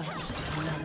First blood.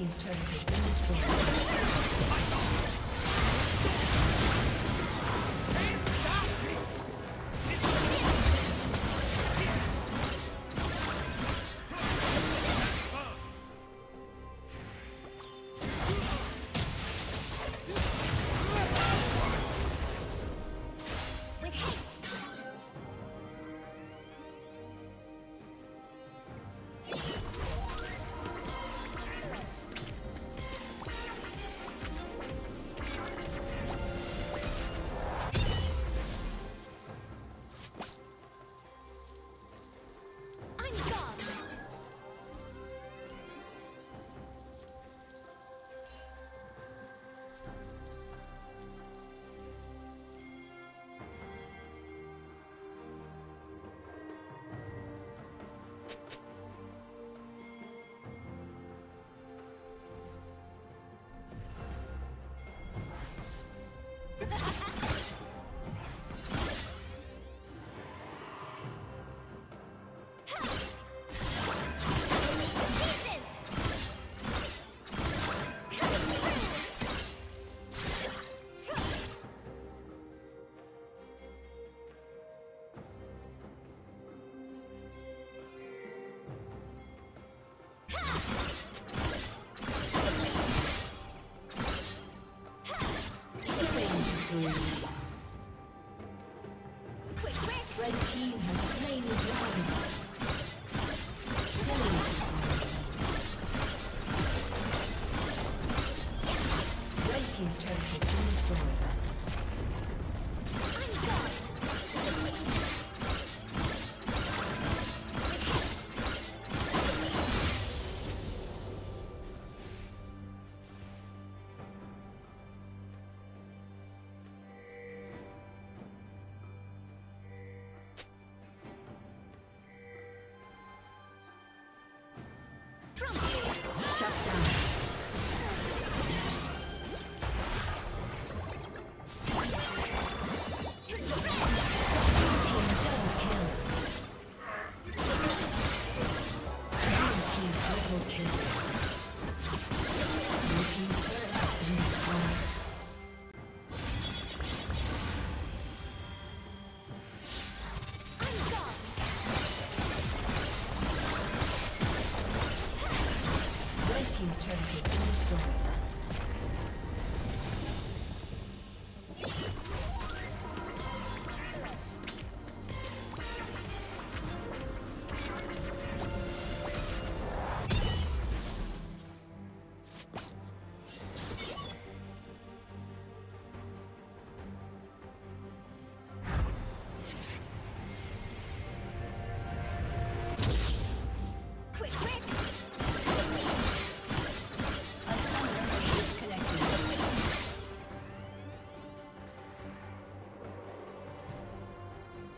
Team's turret has been destroyed. With haste. Shut down.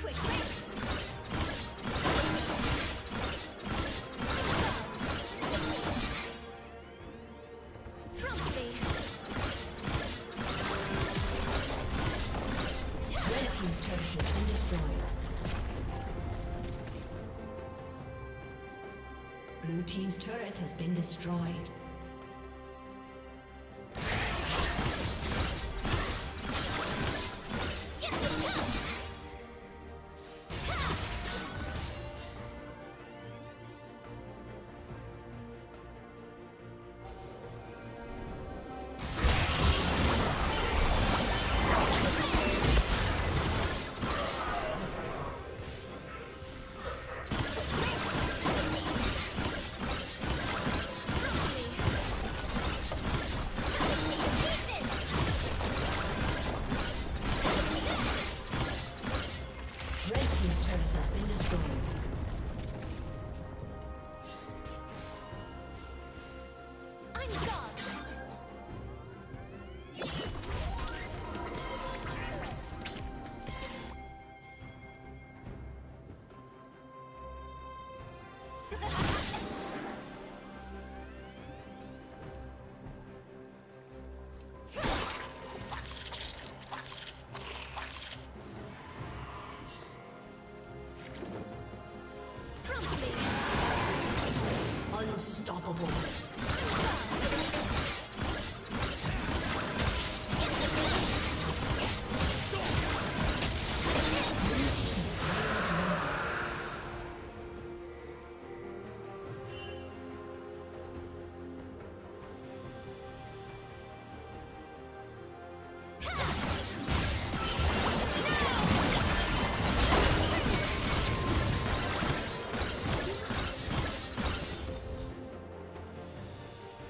Quick, quick! Team's turret has been destroyed.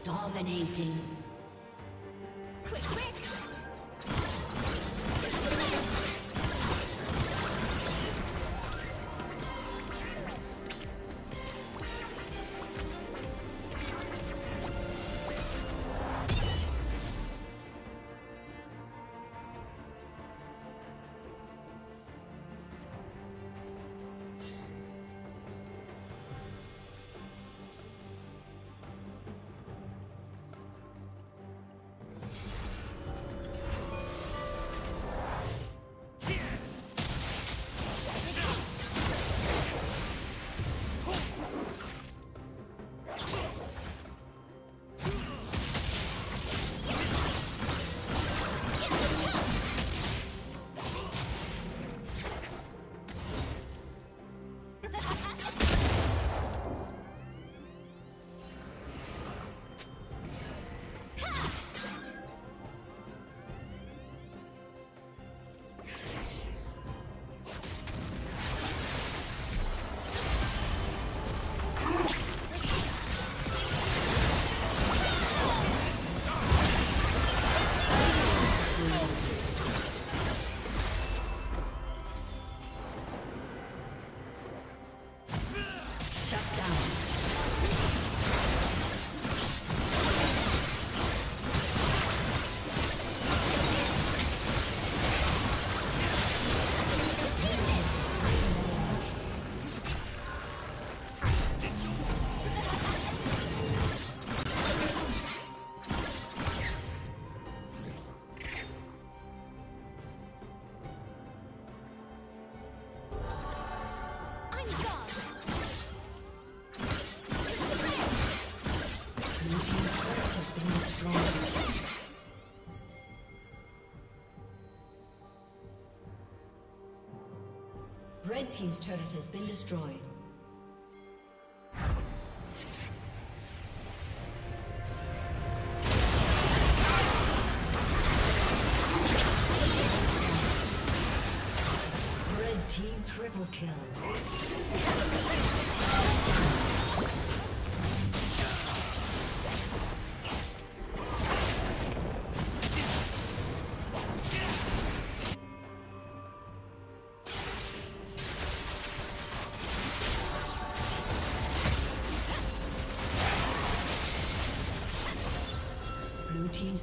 Dominating. Quick, quick! Red Team's turret has been destroyed. Red Team triple kill. Team's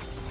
Blue Team's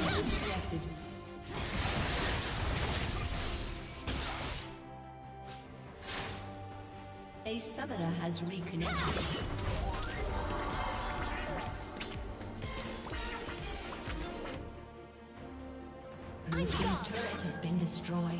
turret has been destroyed. A summoner has reconnected. Blue Team's turret has been destroyed.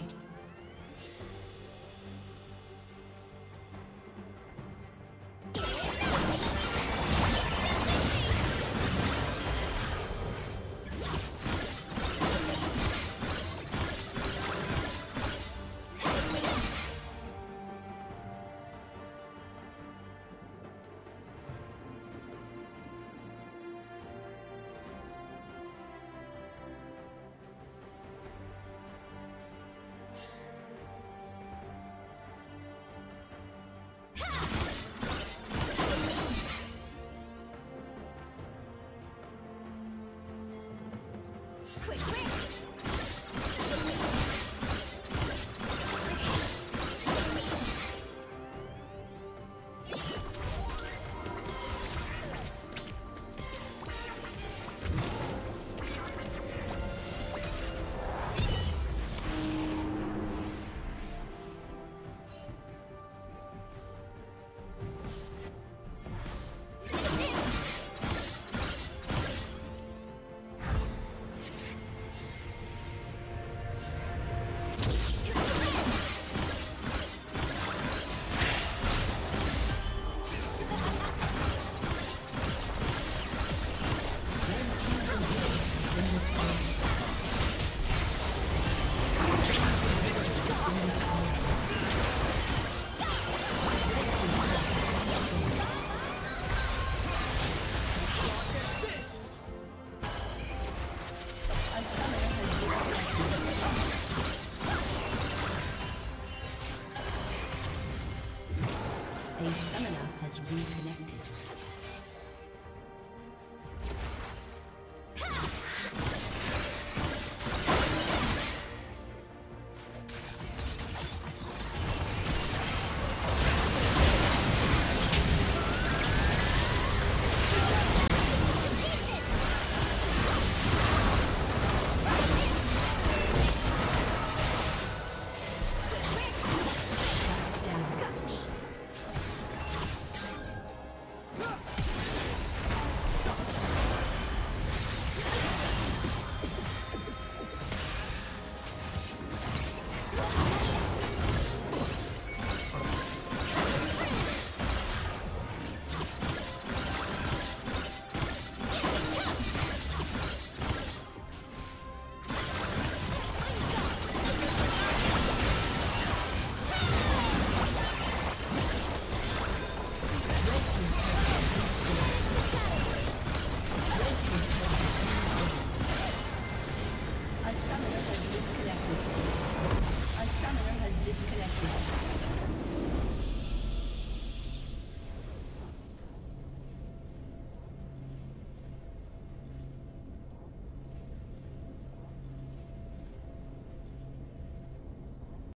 A summoner has reconnected.